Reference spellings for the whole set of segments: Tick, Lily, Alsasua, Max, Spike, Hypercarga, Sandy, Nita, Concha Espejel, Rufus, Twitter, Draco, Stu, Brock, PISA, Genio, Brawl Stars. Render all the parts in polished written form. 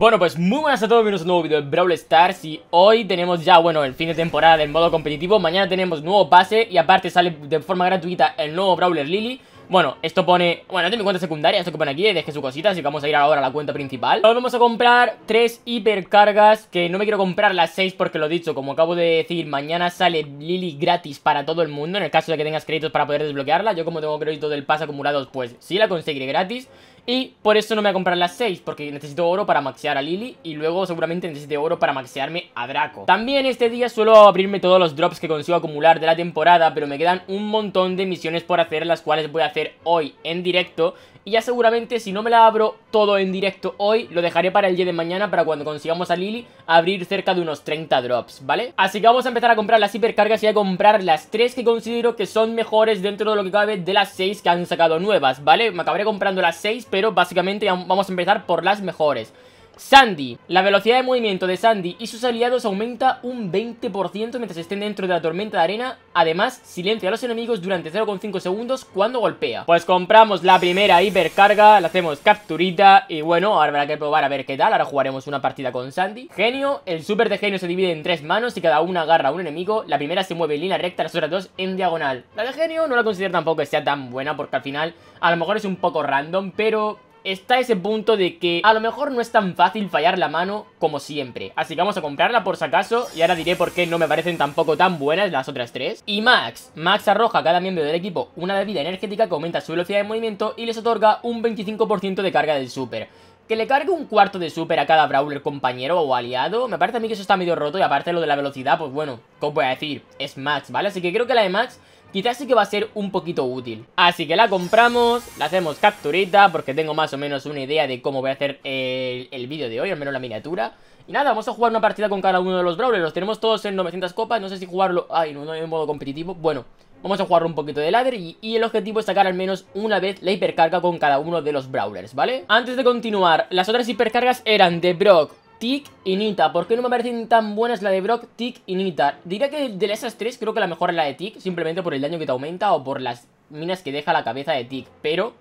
Bueno, pues muy buenas a todos, bienvenidos a un nuevo video de Brawl Stars. Y hoy tenemos ya, bueno, el fin de temporada del modo competitivo. Mañana tenemos nuevo pase y aparte sale de forma gratuita el nuevo Brawler Lily. Bueno, esto pone... Bueno, esta es mi cuenta secundaria, esto que pone aquí, dejé su cosita, así que vamos a ir ahora a la cuenta principal. Ahora vamos a comprar 3 hipercargas, que no me quiero comprar las 6 porque lo he dicho, como acabo de decir, mañana sale Lily gratis para todo el mundo, en el caso de que tengas créditos para poder desbloquearla. Yo como tengo créditos del pase acumulados, pues sí la conseguiré gratis. Y por eso no me voy a comprar las 6, porque necesito oro para maxear a Lily y luego seguramente necesite oro para maxearme a Draco. También este día suelo abrirme todos los drops que consigo acumular de la temporada, pero me quedan un montón de misiones por hacer, las cuales voy a hacer hoy en directo. Y ya seguramente si no me la abro todo en directo hoy, lo dejaré para el día de mañana, para cuando consigamos a Lily abrir cerca de unos 30 drops, ¿vale? Así que vamos a empezar a comprar las hipercargas y a comprar las 3 que considero que son mejores dentro de lo que cabe de las 6 que han sacado nuevas, ¿vale? Me acabaré comprando las 6, pero básicamente vamos a empezar por las mejores. Sandy. La velocidad de movimiento de Sandy y sus aliados aumenta un 20% mientras estén dentro de la tormenta de arena. Además, silencia a los enemigos durante 0,5 segundos cuando golpea. Pues compramos la primera hipercarga, la hacemos capturita y bueno, ahora habrá que probar a ver qué tal. Ahora jugaremos una partida con Sandy. Genio. El super de Genio se divide en 3 manos y cada una agarra a un enemigo. La primera se mueve en línea recta, las otras 2 en diagonal. La de Genio no la considero tampoco que sea tan buena porque al final a lo mejor es un poco random, pero... está ese punto de que a lo mejor no es tan fácil fallar la mano como siempre. Así que vamos a comprarla por si acaso. Y ahora diré por qué no me parecen tampoco tan buenas las otras 3. Y Max. Max arroja a cada miembro del equipo una bebida energética que aumenta su velocidad de movimiento y les otorga un 25% de carga del super. Que le cargue un cuarto de super a cada brawler compañero o aliado, me parece a mí que eso está medio roto. Y aparte lo de la velocidad, pues bueno, ¿cómo voy a decir? Es Max, ¿vale? Así que creo que la de Max quizás sí que va a ser un poquito útil. Así que la compramos, la hacemos capturita, porque tengo más o menos una idea de cómo voy a hacer el vídeo de hoy, al menos la miniatura. Y nada, vamos a jugar una partida con cada uno de los brawlers. Los tenemos todos en 900 copas, no sé si jugarlo... Ay, no, no hay un modo competitivo, bueno... Vamos a jugar un poquito de ladder y el objetivo es sacar al menos una vez la hipercarga con cada uno de los brawlers, ¿vale? Antes de continuar, las otras hipercargas eran de Brock, Tick y Nita. ¿Por qué no me parecen tan buenas la de Brock, Tick y Nita? Diría que de esas 3 creo que la mejor es la de Tick, simplemente por el daño que te aumenta o por las minas que deja la cabeza de Tick, pero...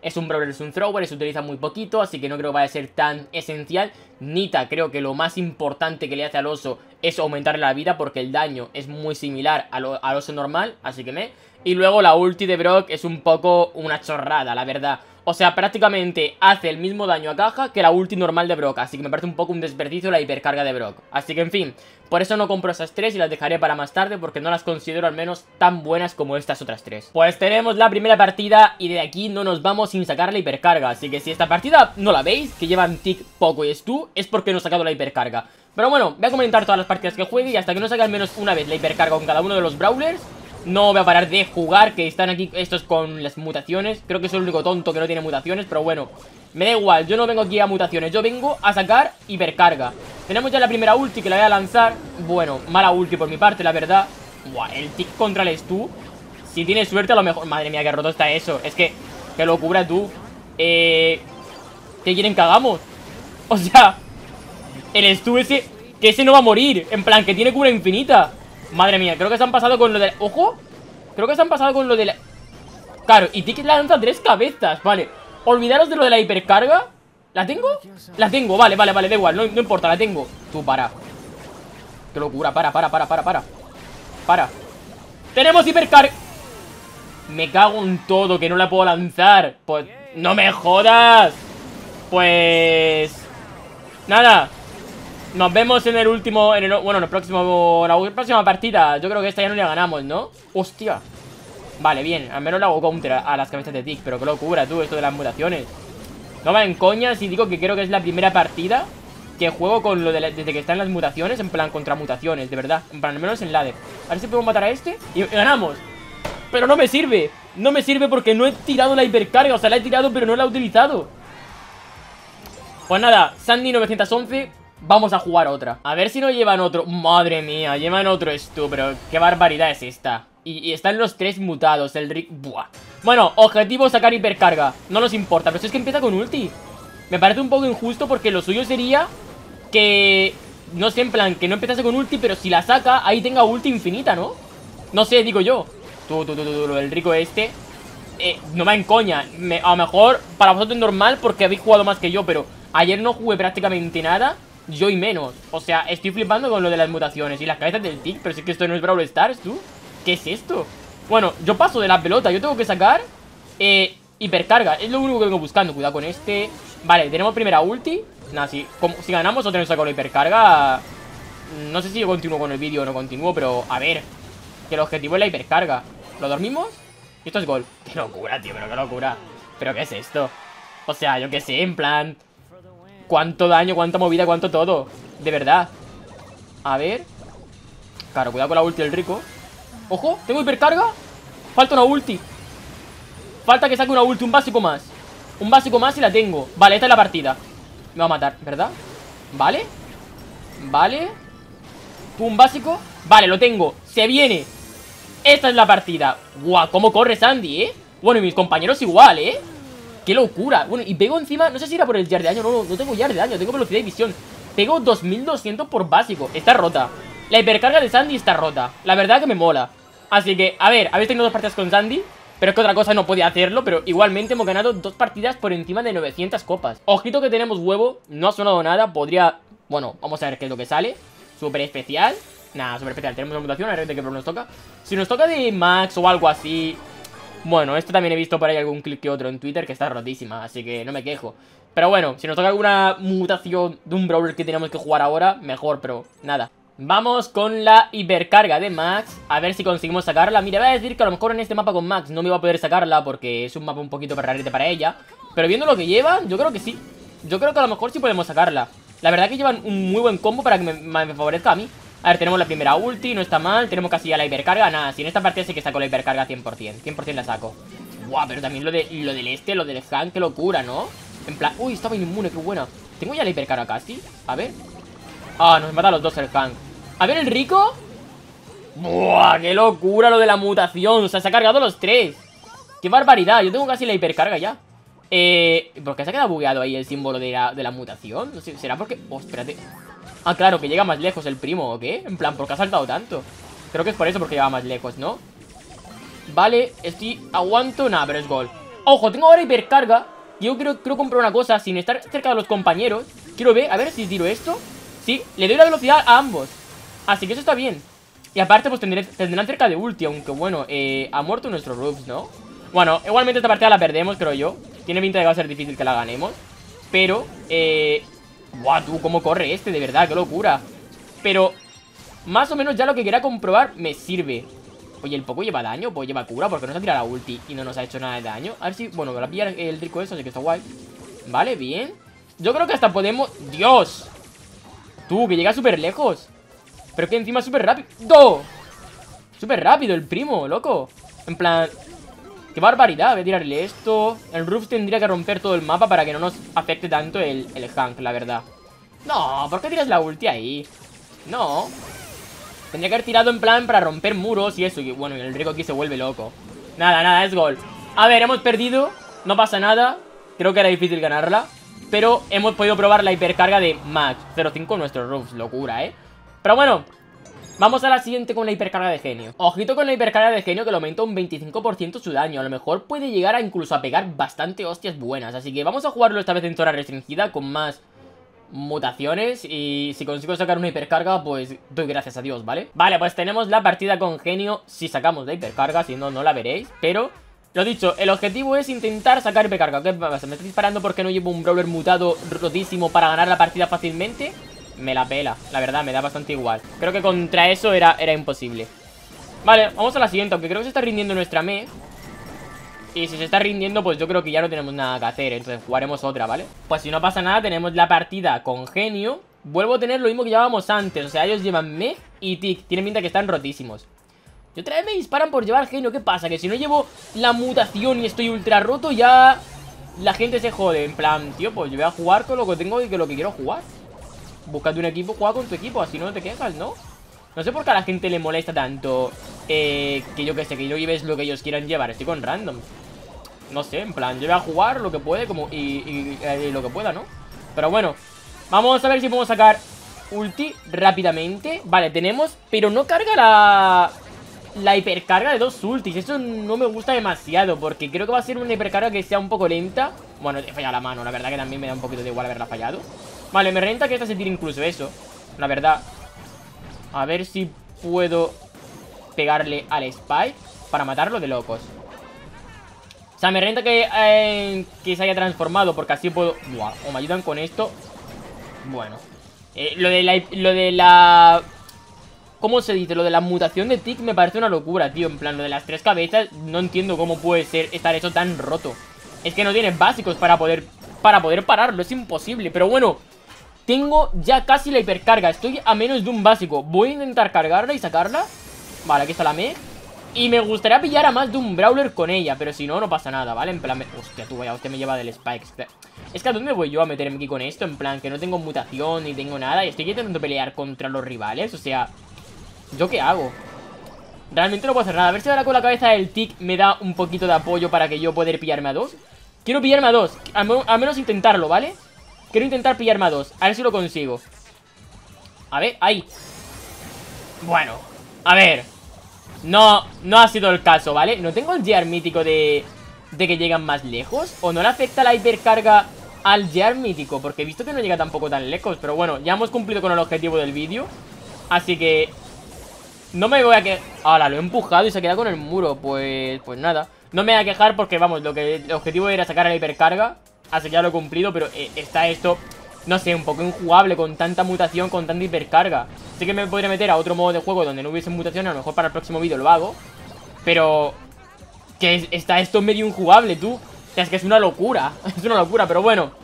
es un brawler, es un thrower, se utiliza muy poquito, así que no creo que vaya a ser tan esencial. Nita, creo que lo más importante que le hace al oso es aumentarle la vida, porque el daño es muy similar al oso normal, así que me... Y luego la ulti de Brock es un poco una chorrada, la verdad. O sea, prácticamente hace el mismo daño a caja que la ulti normal de Brock, así que me parece un poco un desperdicio la hipercarga de Brock. Así que en fin, por eso no compro esas 3 y las dejaré para más tarde porque no las considero al menos tan buenas como estas otras 3. Pues tenemos la primera partida y de aquí no nos vamos sin sacar la hipercarga, así que si esta partida no la veis, que llevan Tick, Poco y Stu, es porque no he sacado la hipercarga. Pero bueno, voy a comentar todas las partidas que juegue y hasta que no saque al menos una vez la hipercarga con cada uno de los brawlers... no voy a parar de jugar, que están aquí estos con las mutaciones. Creo que es el único tonto que no tiene mutaciones, pero bueno, me da igual, yo no vengo aquí a mutaciones, yo vengo a sacar hipercarga. Tenemos ya la primera ulti que la voy a lanzar. Bueno, mala ulti por mi parte, la verdad. Buah, el Tick contra el Stu. Si tienes suerte a lo mejor... Madre mía, qué roto está eso. Es que lo cubra tú. ¿Qué quieren que hagamos? O sea, el Stu ese... que ese no va a morir. En plan, que tiene cura infinita. Madre mía, creo que se han pasado con lo de la... ¡Ojo! Creo que se han pasado con lo de la... Claro, y Tick lanza 3 cabezas, vale. Olvidaros de lo de la hipercarga. ¿La tengo? La tengo, vale, vale, vale, da igual, no importa, la tengo. Tú, para. Qué locura, para. ¡Tenemos hipercarga! Me cago en todo, que no la puedo lanzar. Pues... ¡no me jodas! Pues... nada. Nos vemos en el último, bueno, en el próximo, la próxima partida. Yo creo que esta ya no la ganamos, ¿no? ¡Hostia! Vale, bien, al menos le hago counter a las cabezas de Tick. Pero qué locura, tú, esto de las mutaciones. No me en coña si digo que creo que es la primera partida que juego con lo de desde que están las mutaciones. En plan, contra mutaciones, de verdad. En plan, al menos en ladder. A ver si podemos matar a este y ganamos. Pero no me sirve. No me sirve porque no he tirado la hipercarga. O sea, la he tirado pero no la he utilizado. Pues nada, Sandy 911... vamos a jugar otra. A ver si no llevan otro. Madre mía, llevan otro Stu. Pero qué barbaridad es esta. Y están los 3 mutados. El Rick. Buah. Bueno, objetivo sacar hipercarga. No nos importa. Pero si es que empieza con ulti. Me parece un poco injusto porque lo suyo sería que... no sé, en plan, que no empezase con ulti, pero si la saca, ahí tenga ulti infinita, ¿no? No sé, digo yo. Tú, el rico este. No me encoña. A lo mejor para vosotros es normal porque habéis jugado más que yo, pero... Ayer no jugué prácticamente nada, yo y menos. O sea, estoy flipando con lo de las mutaciones y las cabezas del Tick, pero si es que esto no es Brawl Stars, tú. ¿Qué es esto? Bueno, yo paso de la pelota, yo tengo que sacar Hypercarga, es lo único que vengo buscando. Cuidado con este. Vale, tenemos primera ulti. Nada, si ganamos o tenemos que sacar la Hypercarga. No sé si yo continúo con el vídeo o no continúo, pero a ver, que el objetivo es la Hypercarga. ¿Lo dormimos? Y esto es gol. Qué locura, tío, pero qué locura. ¿Pero qué es esto? O sea, yo qué sé, en plan, cuánto daño, cuánta movida, cuánto todo. De verdad. A ver. Claro, cuidado con la ulti del rico. ¡Ojo! ¿Tengo Hypercarga? Falta una ulti. Falta que saque una ulti, un básico más. Un básico más y la tengo. Vale, esta es la partida. Me va a matar, ¿verdad? Vale. Vale. Pum, básico. Vale, lo tengo. Se viene. Esta es la partida. Guau, cómo corre Sandy, ¿eh? Bueno, y mis compañeros igual, ¿eh? ¡Qué locura! Bueno, y pego encima... No sé si era por el yard de daño. No, no tengo yard de daño. Tengo velocidad y visión. Pego 2200 por básico. Está rota. La Hypercarga de Sandy está rota. La verdad que me mola. Así que, a ver, habéis tenido dos partidas con Sandy, pero es que otra cosa no podía hacerlo. Pero igualmente hemos ganado dos partidas por encima de 900 copas. Ojito que tenemos huevo. No ha sonado nada. Podría... Bueno, vamos a ver qué es lo que sale. Súper especial. Nada, súper especial. Tenemos una mutación. A ver de qué nos toca. Si nos toca de Max o algo así... Bueno, esto también he visto por ahí algún clip que otro en Twitter que está rotísima, así que no me quejo. Pero bueno, si nos toca alguna mutación de un brawler que tenemos que jugar ahora, mejor, pero nada. Vamos con la Hypercarga de Max, a ver si conseguimos sacarla. Mira, voy a decir que a lo mejor en este mapa con Max no me iba a poder sacarla porque es un mapa un poquito rarete para ella. Pero viendo lo que lleva, yo creo que sí. Yo creo que a lo mejor sí podemos sacarla. La verdad que llevan un muy buen combo para que me favorezca a mí. A ver, tenemos la primera ulti, no está mal. Tenemos casi ya la Hypercarga, nada, si en esta partida sí que saco la Hypercarga 100%, 100% la saco. Guau, pero también lo del este, lo del Hank, qué locura, ¿no? En plan, uy, estaba inmune, qué buena. Tengo ya la Hypercarga casi, a ver. Ah, nos mata a los dos el Hank. A ver el rico. Buah, qué locura lo de la mutación, o sea, se ha cargado los tres. Qué barbaridad, yo tengo casi la Hypercarga ya. ¿Por qué se ha quedado bugueado ahí el símbolo de la mutación? No sé, será porque... Oh, espérate. Ah, claro, que llega más lejos el primo, ¿o qué? En plan, ¿por qué ha saltado tanto? Creo que es por eso, porque llega más lejos, ¿no? Vale, estoy... Aguanto, nada, pero es gol. Ojo, tengo ahora Hypercarga. Yo quiero comprar una cosa sin estar cerca de los compañeros. Quiero ver, a ver si tiro esto. Sí, le doy la velocidad a ambos. Así que eso está bien. Y aparte, pues tendrán cerca de ulti, aunque bueno, ha muerto nuestro Rufus, ¿no? Bueno, igualmente esta partida la perdemos, creo yo. Tiene pinta de que va a ser difícil que la ganemos. Pero, Buah, tú, cómo corre este, de verdad, qué locura. Pero, más o menos ya lo que quiera comprobar me sirve. Oye, el poco lleva daño, pues lleva cura, porque nos ha tirado la ulti y no nos ha hecho nada de daño. A ver si, bueno, me la pilla el rico eso, así que está guay. Vale, bien. Yo creo que hasta podemos... ¡Dios! Tú, que llega súper lejos. Pero que encima es súper rápido. ¡Do! Súper rápido el primo, loco. En plan... ¡Qué barbaridad! Voy a tirarle esto. El Rufus tendría que romper todo el mapa para que no nos afecte tanto el Hank, la verdad. No, ¿por qué tiras la ulti ahí? No. Tendría que haber tirado en plan para romper muros y eso. Y bueno, el rico aquí se vuelve loco. Nada, nada, es gol. A ver, hemos perdido. No pasa nada. Creo que era difícil ganarla. Pero hemos podido probar la Hypercarga de Max. 0-5 nuestro Rufus, locura, ¿eh? Pero bueno... Vamos a la siguiente con la Hypercarga de Genio. Ojito con la Hypercarga de Genio, que le aumenta un 25% su daño. A lo mejor puede llegar a incluso a pegar bastante hostias buenas. Así que vamos a jugarlo esta vez en zona restringida con más mutaciones. Y si consigo sacar una Hypercarga, pues doy gracias a Dios, ¿vale? Vale, pues tenemos la partida con Genio. Si sacamos la Hypercarga, si no, no la veréis. Pero, lo dicho, el objetivo es intentar sacar Hypercarga. ¿Qué pasa? ¿Me estoy disparando porque no llevo un brawler mutado rotísimo para ganar la partida fácilmente? Me la pela, la verdad, me da bastante igual. Creo que contra eso era imposible. Vale, vamos a la siguiente, aunque creo que se está rindiendo nuestra mech. Y si se está rindiendo, pues yo creo que ya no tenemos nada que hacer. Entonces jugaremos otra, ¿vale? Pues si no pasa nada, tenemos la partida con Genio. Vuelvo a tener lo mismo que llevábamos antes. O sea, ellos llevan mech y Tick. Tienen pinta que están rotísimos. Y otra vez me disparan por llevar Genio. ¿Qué pasa? Que si no llevo la mutación y estoy ultra roto, ya la gente se jode. En plan, tío, pues yo voy a jugar con lo que tengo y con lo que quiero jugar. Búscate un equipo, juega con tu equipo, así no te quejas, ¿no? No sé por qué a la gente le molesta tanto que yo que sé, que yo lleves lo que ellos quieran llevar. Estoy con random. No sé, en plan, yo voy a jugar lo que puede como y lo que pueda, ¿no? Pero bueno, vamos a ver si podemos sacar ulti rápidamente. Vale, tenemos, pero no carga la la hipercarga de dos ultis. Eso no me gusta demasiado, porque creo que va a ser una hipercarga que sea un poco lenta. Bueno, he fallado la mano, la verdad que también me da un poquito de igual haberla fallado. Vale, me renta que esta se tire incluso eso, la verdad. A ver si puedo pegarle al Spike para matarlo de locos. O sea, me renta que se haya transformado, porque así puedo... Buah, o me ayudan con esto. Bueno, lo de la... ¿Cómo se dice? Lo de la mutación de Tick me parece una locura, tío. En plan, lo de las tres cabezas, no entiendo cómo puede ser estar eso tan roto. Es que no tienes básicos para poder pararlo, es imposible. Pero bueno, tengo ya casi la hipercarga, estoy a menos de un básico. Voy a intentar cargarla y sacarla. Vale, aquí está la Meg. Y me gustaría pillar a más de un brawler con ella, pero si no, no pasa nada, ¿vale? En plan, hostia, tú, vaya, usted me lleva del Spike. Es que ¿a dónde voy yo a meterme aquí con esto? En plan, que no tengo mutación ni tengo nada y estoy intentando pelear contra los rivales, o sea... ¿Yo qué hago? Realmente no puedo hacer nada. A ver si ahora con la cabeza del Tick me da un poquito de apoyo para que yo pueda pillarme a dos. Quiero pillarme a dos, al menos intentarlo, ¿vale? Quiero intentar pillarme a dos, a ver si lo consigo. A ver, ahí. Bueno, a ver. No, no ha sido el caso, ¿vale? No tengo el gear mítico de que llegan más lejos. O no le afecta la hipercarga al gear mítico, porque he visto que no llega tampoco tan lejos. Pero bueno, ya hemos cumplido con el objetivo del vídeo, así que... No me voy a quejar. Ahora lo he empujado y se ha quedado con el muro. Pues nada. No me voy a quejar porque, vamos, lo que el objetivo era sacar a la hipercarga. Así que ya lo he cumplido, pero está esto, no sé, un poco injugable con tanta mutación, con tanta hipercarga. Así que me podría meter a otro modo de juego donde no hubiese mutaciones. A lo mejor para el próximo vídeo lo hago. Pero... que está esto medio injugable, tú. O sea, es que es una locura. Es una locura, pero bueno.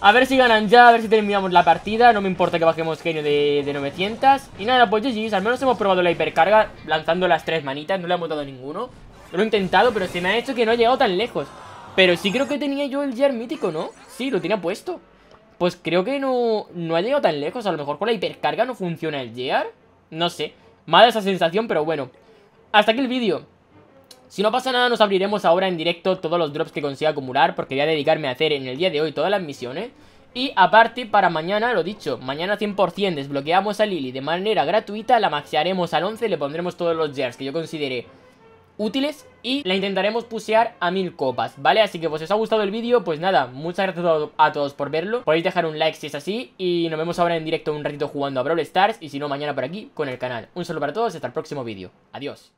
A ver si ganan ya, a ver si terminamos la partida. No me importa que bajemos genio de 900. Y nada, pues GG's, al menos hemos probado la hipercarga lanzando las tres manitas. No le hemos dado ninguno. Lo he intentado, pero se me ha hecho que no he llegado tan lejos. Pero sí creo que tenía yo el gear mítico, ¿no? Sí, lo tenía puesto. Pues creo que no ha llegado tan lejos. A lo mejor con la hipercarga no funciona el gear. No sé, me ha dado esa sensación, pero bueno. Hasta aquí el vídeo. Si no pasa nada, nos abriremos ahora en directo todos los drops que consiga acumular, porque voy a dedicarme a hacer en el día de hoy todas las misiones. Y aparte, para mañana, lo dicho, mañana 100% desbloqueamos a Lily de manera gratuita, la maxearemos al 11, le pondremos todos los gears que yo considere útiles y la intentaremos pusear a 1000 copas, ¿vale? Así que pues si os ha gustado el vídeo, pues nada, muchas gracias a todos por verlo. Podéis dejar un like si es así y nos vemos ahora en directo un ratito jugando a Brawl Stars y si no, mañana por aquí con el canal. Un saludo para todos y hasta el próximo vídeo. Adiós.